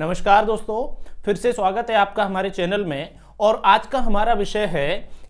नमस्कार दोस्तों, फिर से स्वागत है आपका हमारे चैनल में। और आज का हमारा विषय है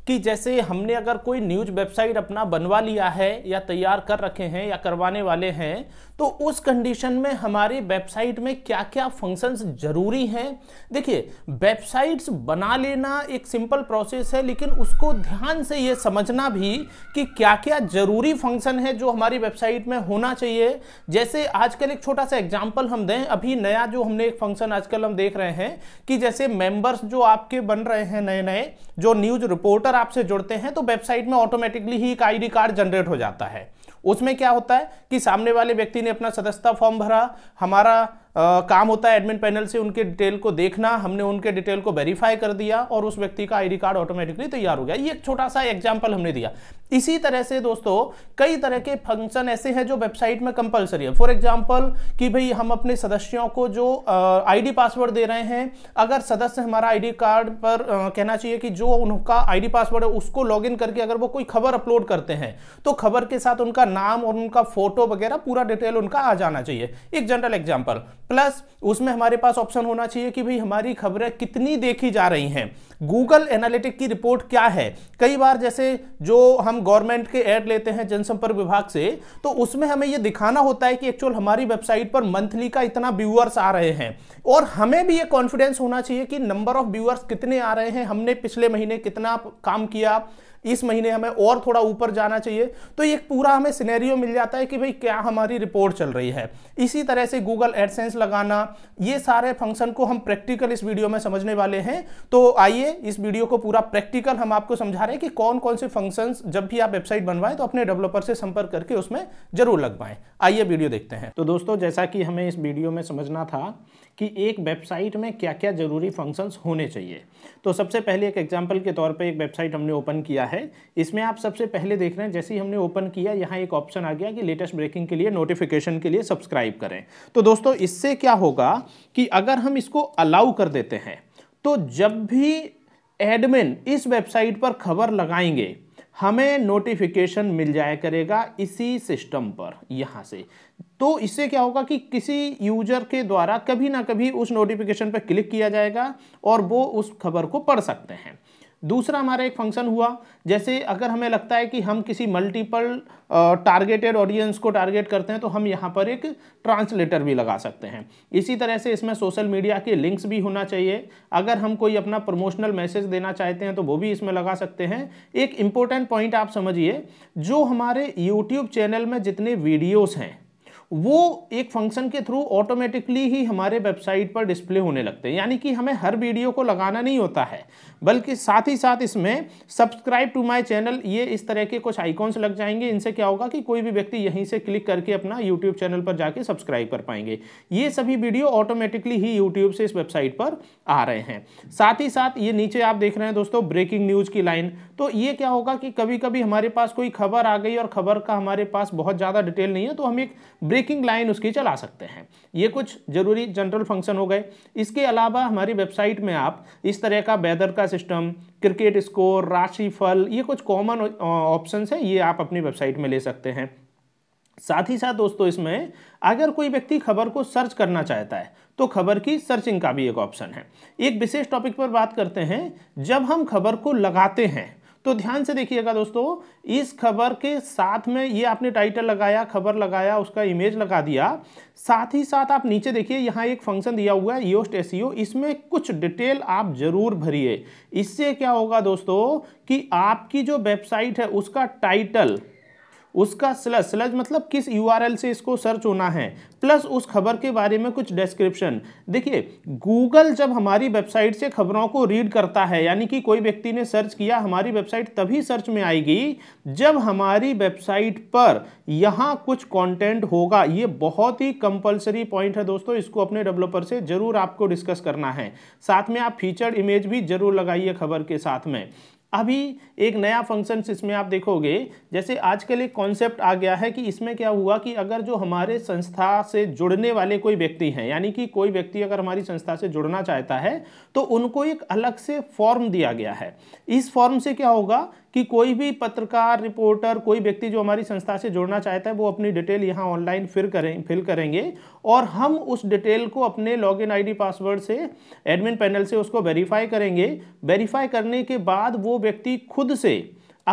कि जैसे हमने अगर कोई न्यूज़ वेबसाइट अपना बनवा लिया है या तैयार कर रखे हैं या करवाने वाले हैं, तो उस कंडीशन में हमारी वेबसाइट में क्या क्या फंक्शंस जरूरी हैं। देखिए, वेबसाइट्स बना लेना एक सिंपल प्रोसेस है, लेकिन उसको ध्यान से ये समझना भी कि क्या क्या जरूरी फंक्शन है जो हमारी वेबसाइट में होना चाहिए। जैसे आजकल एक छोटा सा एग्जाम्पल हम दें, अभी नया जो हमने एक फंक्शन आजकल हम देख रहे हैं कि जैसे मेम्बर्स जो आपके बन रहे हैं नए नए, जो न्यूज़ रिपोर्टर आपसे जुड़ते हैं, तो वेबसाइट में ऑटोमेटिकली ही एक आईडी कार्ड जनरेट हो जाता है। उसमें क्या होता है कि सामने वाले व्यक्ति ने अपना सदस्यता फॉर्म भरा, हमारा काम होता है एडमिन पैनल से उनके डिटेल को देखना, हमने उनके डिटेल को वेरीफाई कर दिया और उस व्यक्ति का आईडी कार्ड ऑटोमेटिकली तैयार हो गया। ये एक छोटा सा एग्जांपल हमने दिया। इसी तरह से दोस्तों कई तरह के फंक्शन ऐसे हैं जो वेबसाइट में कंपलसरी है। फॉर एग्जांपल कि भाई हम अपने सदस्यों को जो आईडी पासवर्ड दे रहे हैं, अगर सदस्य हमारा आईडी कार्ड पर कहना चाहिए कि जो उनका आईडी पासवर्ड है उसको लॉगिन करके अगर वो कोई खबर अपलोड करते हैं तो खबर के साथ उनका नाम और उनका फोटो वगैरह पूरा डिटेल उनका आ जाना चाहिए, एक जनरल एग्जाम्पल। प्लस उसमें हमारे पास ऑप्शन होना चाहिए कि भाई हमारी खबरें कितनी देखी जा रही हैं, गूगल एनालिटिक की रिपोर्ट क्या है। कई बार जैसे जो हम गवर्नमेंट के ऐड लेते हैं जनसंपर्क विभाग से, तो उसमें हमें ये दिखाना होता है कि एक्चुअल हमारी वेबसाइट पर मंथली का इतना व्यूअर्स आ रहे हैं, और हमें भी ये कॉन्फिडेंस होना चाहिए कि नंबर ऑफ व्यूअर्स कितने आ रहे हैं, हमने पिछले महीने कितना काम किया, इस महीने हमें और थोड़ा ऊपर जाना चाहिए। तो ये पूरा हमें सिनेरियो मिल जाता है कि भाई क्या हमारी रिपोर्ट चल रही है। इसी तरह से गूगल एडसेंस लगाना, ये सारे फंक्शन को हम प्रैक्टिकल इस वीडियो में समझने वाले हैं। तो आइए इस वीडियो को पूरा प्रैक्टिकल हम आपको समझा रहे हैं कि कौन कौन से फंक्शंस जब भी आप वेबसाइट बनवाएं तो अपने डेवलपर से संपर्क करके उसमें जरूर लगवाएं। आइए वीडियो देखते हैं। तो दोस्तों जैसा कि हमें इस वीडियो में समझना था कि एक वेबसाइट में क्या क्या जरूरी फंक्शंस होने चाहिए। तो सबसे पहले एक एग्जाम्पल के तौर पर एक वेबसाइट हमने ओपन किया है, इसमें आप सबसे पहले देख रहे हैं जैसे ही हमने ओपन किया यहाँ एक ऑप्शन आ गया कि लेटेस्ट ब्रेकिंग के लिए नोटिफिकेशन के लिए सब्सक्राइब करें। तो दोस्तों इससे क्या होगा कि अगर हम इसको अलाउ कर देते हैं तो जब भी एडमिन इस वेबसाइट पर खबर लगाएंगे हमें नोटिफिकेशन मिल जाया करेगा इसी सिस्टम पर यहाँ से। तो इससे क्या होगा कि किसी यूजर के द्वारा कभी ना कभी उस नोटिफिकेशन पर क्लिक किया जाएगा और वो उस खबर को पढ़ सकते हैं। दूसरा हमारा एक फंक्शन हुआ, जैसे अगर हमें लगता है कि हम किसी मल्टीपल टारगेटेड ऑडियंस को टारगेट करते हैं तो हम यहाँ पर एक ट्रांसलेटर भी लगा सकते हैं। इसी तरह से इसमें सोशल मीडिया के लिंक्स भी होना चाहिए। अगर हम कोई अपना प्रमोशनल मैसेज देना चाहते हैं तो वो भी इसमें लगा सकते हैं। एक इम्पोर्टेंट पॉइंट आप समझिए, जो हमारे यूट्यूब चैनल में जितने वीडियोज़ हैं वो एक फंक्शन के थ्रू ऑटोमेटिकली ही हमारे वेबसाइट पर डिस्प्ले होने लगते हैं, यानी कि हमें हर वीडियो को लगाना नहीं होता है, बल्कि साथ ही साथ इसमें सब्सक्राइब टू माय चैनल ये इस तरह के कुछ आइकॉन्स लग जाएंगे। इनसे क्या होगा कि कोई भी व्यक्ति यहीं से क्लिक करके अपना यूट्यूब चैनल पर जाके सब्सक्राइब कर पाएंगे। ये सभी वीडियो ऑटोमेटिकली ही यूट्यूब से इस वेबसाइट पर आ रहे हैं। साथ ही साथ ये नीचे आप देख रहे हैं दोस्तों ब्रेकिंग न्यूज़ की लाइन, तो ये क्या होगा कि कभी कभी हमारे पास कोई खबर आ गई और खबर का हमारे पास बहुत ज़्यादा डिटेल नहीं है तो हम एक ब्रेकिंग लाइन उसकी चला सकते हैं। ये कुछ जरूरी जनरल फंक्शन हो गए। इसके अलावा हमारी वेबसाइट में आप इस तरह का वेदर का सिस्टम, क्रिकेट स्कोर, राशिफल, ये कुछ कॉमन ऑप्शंस हैं, ये आप अपनी वेबसाइट में ले सकते हैं। साथ ही साथ दोस्तों इसमें अगर कोई व्यक्ति खबर को सर्च करना चाहता है तो खबर की सर्चिंग का भी एक ऑप्शन है। एक विशेष टॉपिक पर बात करते हैं, जब हम खबर को लगाते हैं तो ध्यान से देखिएगा दोस्तों, इस खबर के साथ में ये आपने टाइटल लगाया, खबर लगाया, उसका इमेज लगा दिया, साथ ही साथ आप नीचे देखिए यहाँ एक फंक्शन दिया हुआ है योस्ट एसईओ, इसमें कुछ डिटेल आप जरूर भरिए। इससे क्या होगा दोस्तों कि आपकी जो वेबसाइट है उसका टाइटल, उसका स्लज मतलब किस यूआरएल से इसको सर्च होना है, प्लस उस खबर के बारे में कुछ डिस्क्रिप्शन। देखिए गूगल जब हमारी वेबसाइट से खबरों को रीड करता है, यानी कि कोई व्यक्ति ने सर्च किया, हमारी वेबसाइट तभी सर्च में आएगी जब हमारी वेबसाइट पर यहाँ कुछ कंटेंट होगा। ये बहुत ही कंपलसरी पॉइंट है दोस्तों, इसको अपने डेवलपर से जरूर आपको डिस्कस करना है। साथ में आप फीचर्ड इमेज भी जरूर लगाइए खबर के साथ में। अभी एक नया फंक्शन इसमें आप देखोगे, जैसे आजकल एक कॉन्सेप्ट आ गया है कि इसमें क्या हुआ कि अगर जो हमारे संस्था से जुड़ने वाले कोई व्यक्ति हैं, यानी कि कोई व्यक्ति अगर हमारी संस्था से जुड़ना चाहता है तो उनको एक अलग से फॉर्म दिया गया है। इस फॉर्म से क्या होगा कि कोई भी पत्रकार, रिपोर्टर, कोई व्यक्ति जो हमारी संस्था से जोड़ना चाहता है वो अपनी डिटेल यहाँ ऑनलाइन फिल करेंगे और हम उस डिटेल को अपने लॉगिन आईडी पासवर्ड से एडमिन पैनल से उसको वेरीफाई करेंगे। वेरीफाई करने के बाद वो व्यक्ति खुद से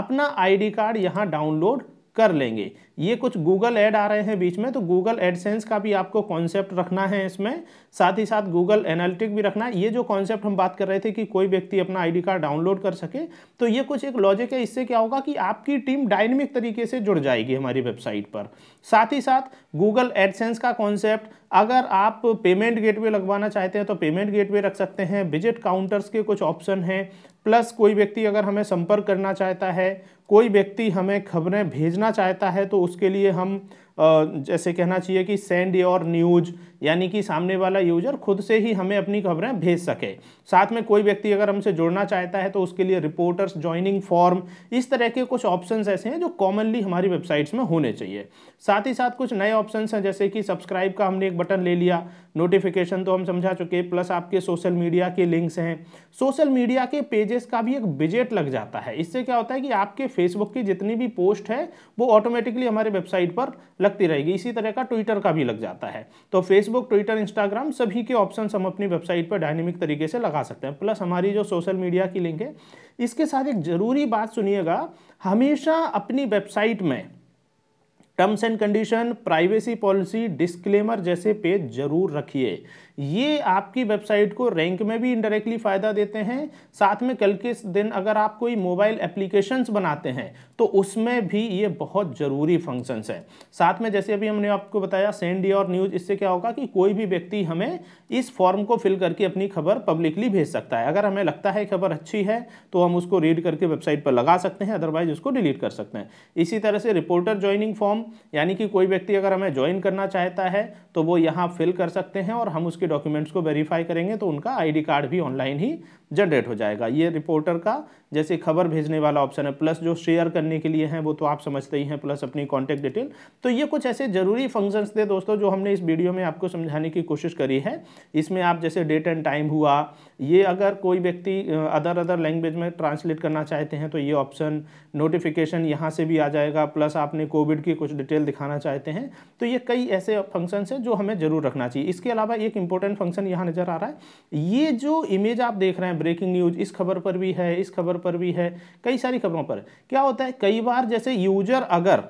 अपना आईडी कार्ड यहाँ डाउनलोड कर लेंगे। ये कुछ गूगल ऐड आ रहे हैं बीच में, तो गूगल एडसेंस का भी आपको कॉन्सेप्ट रखना है इसमें, साथ ही साथ गूगल एनालिटिक भी रखना है। ये जो कॉन्सेप्ट हम बात कर रहे थे कि कोई व्यक्ति अपना आईडी कार्ड डाउनलोड कर सके, तो ये कुछ एक लॉजिक है। इससे क्या होगा कि आपकी टीम डायनेमिक तरीके से जुड़ जाएगी हमारी वेबसाइट पर। साथ ही साथ गूगल एडसेंस का कॉन्सेप्ट, अगर आप पेमेंट गेटवे लगवाना चाहते हैं तो पेमेंट गेटवे रख सकते हैं। विजिट काउंटर्स के कुछ ऑप्शन हैं, प्लस कोई व्यक्ति अगर हमें संपर्क करना चाहता है, कोई व्यक्ति हमें खबरें भेजना चाहता है, तो उसके लिए हम जैसे कहना चाहिए कि सेंड योर न्यूज़, यानी कि सामने वाला यूजर खुद से ही हमें अपनी खबरें भेज सके। साथ में कोई व्यक्ति अगर हमसे जुड़ना चाहता है तो उसके लिए रिपोर्टर्स ज्वाइनिंग फॉर्म, इस तरह के कुछ ऑप्शंस ऐसे हैं जो कॉमनली हमारी वेबसाइट्स में होने चाहिए। साथ ही साथ कुछ नए ऑप्शंस हैं, जैसे कि सब्सक्राइब का हमने एक बटन ले लिया, नोटिफिकेशन तो हम समझा चुके, प्लस आपके सोशल मीडिया के लिंक्स हैं, सोशल मीडिया के पेजेस का भी एक विजेट लग जाता है। इससे क्या होता है कि आपके फेसबुक की जितनी भी पोस्ट है वो ऑटोमेटिकली हमारे वेबसाइट पर लगती रहेगी। इसी तरह का ट्विटर का भी लग जाता है। तो फेसबुक, ट्विटर, इंस्टाग्राम सभी के ऑप्शन हम अपनी वेबसाइट पर डायनेमिक तरीके से लगा सकते हैं, प्लस हमारी जो सोशल मीडिया की लिंक है। इसके साथ एक जरूरी बात सुनिएगा, हमेशा अपनी वेबसाइट में terms and condition, privacy policy, disclaimer जैसे पेज जरूर रखिए। ये आपकी वेबसाइट को रैंक में भी इनडायरेक्टली फ़ायदा देते हैं। साथ में कल के दिन अगर आप कोई मोबाइल एप्लीकेशंस बनाते हैं तो उसमें भी ये बहुत ज़रूरी फंक्शंस हैं। साथ में जैसे अभी हमने आपको बताया सेंड योर न्यूज़, इससे क्या होगा कि कोई भी व्यक्ति हमें इस फॉर्म को फिल करके अपनी खबर पब्लिकली भेज सकता है। अगर हमें लगता है खबर अच्छी है तो हम उसको रीड करके वेबसाइट पर लगा सकते हैं, अदरवाइज उसको डिलीट कर सकते हैं। इसी तरह से रिपोर्टर ज्वाइनिंग फॉर्म, यानी कि कोई व्यक्ति अगर हमें ज्वाइन करना चाहता है तो वो यहाँ फिल कर सकते हैं और हम उसके डॉक्यूमेंट्स को वेरीफाई करेंगे, तो उनका आईडी कार्ड भी ऑनलाइन ही जनरेट हो जाएगा। ये रिपोर्टर का जैसे खबर भेजने वाला ऑप्शन है, प्लस जो शेयर करने के लिए हैं वो तो आप समझते ही हैं, प्लस अपनी कॉन्टैक्ट डिटेल। तो ये कुछ ऐसे ज़रूरी फंक्शंस थे दोस्तों जो हमने इस वीडियो में आपको समझाने की कोशिश करी है। इसमें आप जैसे डेट एंड टाइम हुआ, ये अगर कोई व्यक्ति अदर लैंग्वेज में ट्रांसलेट करना चाहते हैं तो ये ऑप्शन, नोटिफिकेशन यहाँ से भी आ जाएगा, प्लस आपने कोविड की कुछ डिटेल दिखाना चाहते हैं, तो ये कई ऐसे फंक्शंस हैं जो हमें ज़रूर रखना चाहिए। इसके अलावा एक इंपॉर्टेंट फंक्शन यहाँ नज़र आ रहा है, ये जो इमेज आप देख रहे हैं ब्रेकिंग न्यूज़, इस खबर पर भी है, इस खबर पर भी है, कई सारी खबरों पर। क्या होता है कई बार जैसे यूजर अगर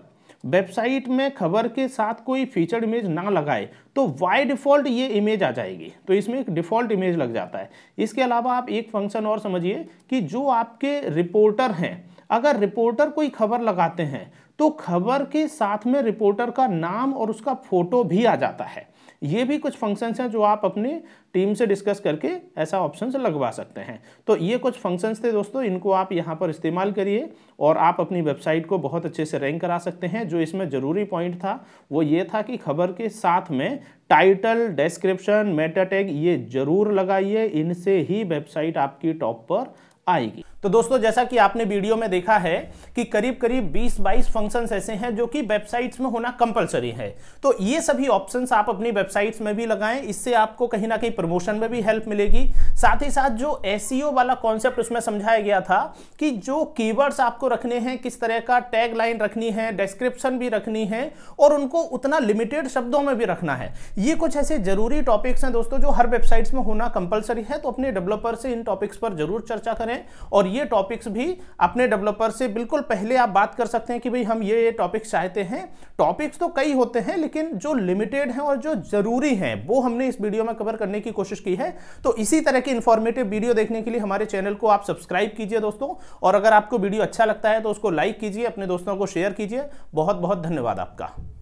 वेबसाइट में खबर के साथ कोई फीचर्ड इमेज ना लगाए तो बाय डिफ़ॉल्ट ये इमेज आ जाएगी, तो इसमें एक डिफ़ॉल्ट इमेज लग जाता है। इसके अलावा आप एक फंक्शन और समझिए कि जो आपके रिपोर्टर हैं, अगर रिपोर्टर कोई खबर लगाते हैं तो खबर के साथ में रिपोर्टर का नाम और उसका फोटो भी आ जाता है। ये भी कुछ फंक्शंस हैं जो आप अपने टीम से डिस्कस करके ऐसा ऑप्शंस लगवा सकते हैं। तो ये कुछ फंक्शंस थे दोस्तों, इनको आप यहाँ पर इस्तेमाल करिए और आप अपनी वेबसाइट को बहुत अच्छे से रैंक करा सकते हैं। जो इसमें ज़रूरी पॉइंट था वो ये था कि खबर के साथ में टाइटल, डिस्क्रिप्शन, मेटा टैग ये ज़रूर लगाइए, इनसे ही वेबसाइट आपकी टॉप पर आएगी। तो दोस्तों जैसा कि आपने वीडियो में देखा है कि करीब करीब 20-22 फंक्शंस ऐसे हैं जो कि वेबसाइट्स में होना कंपलसरी है। तो ये सभी ऑप्शंस आप अपनी वेबसाइट्स में भी लगाएं, इससे आपको कहीं ना कहीं प्रमोशन में भी हेल्प मिलेगी। साथ ही साथ जो एसईओ वाला कॉन्सेप्ट उसमें समझाया गया था कि जो कीवर्ड्स आपको रखने हैं, किस तरह का टैग लाइन रखनी है, डिस्क्रिप्शन भी रखनी है और उनको उतना लिमिटेड शब्दों में भी रखना है। ये कुछ ऐसे जरूरी टॉपिक्स हैं दोस्तों जो हर वेबसाइट्स में होना कंपलसरी है। तो अपने डेवलपर से इन टॉपिक्स पर जरूर चर्चा करें और ये टॉपिक्स भी अपने डेवलपर से बिल्कुल पहले आप बात कर सकते हैं कि भाई हम ये टॉपिक्स चाहते हैं। टॉपिक्स तो कई होते हैं लेकिन जो लिमिटेड हैं और जो जरूरी हैं वो हमने इस वीडियो में कवर करने की कोशिश की है। तो इसी तरह की इंफॉर्मेटिव वीडियो देखने के लिए हमारे चैनल को आप सब्सक्राइब कीजिए दोस्तों, और अगर आपको वीडियो अच्छा लगता है तो उसको लाइक कीजिए, अपने दोस्तों को शेयर कीजिए। बहुत बहुत धन्यवाद आपका।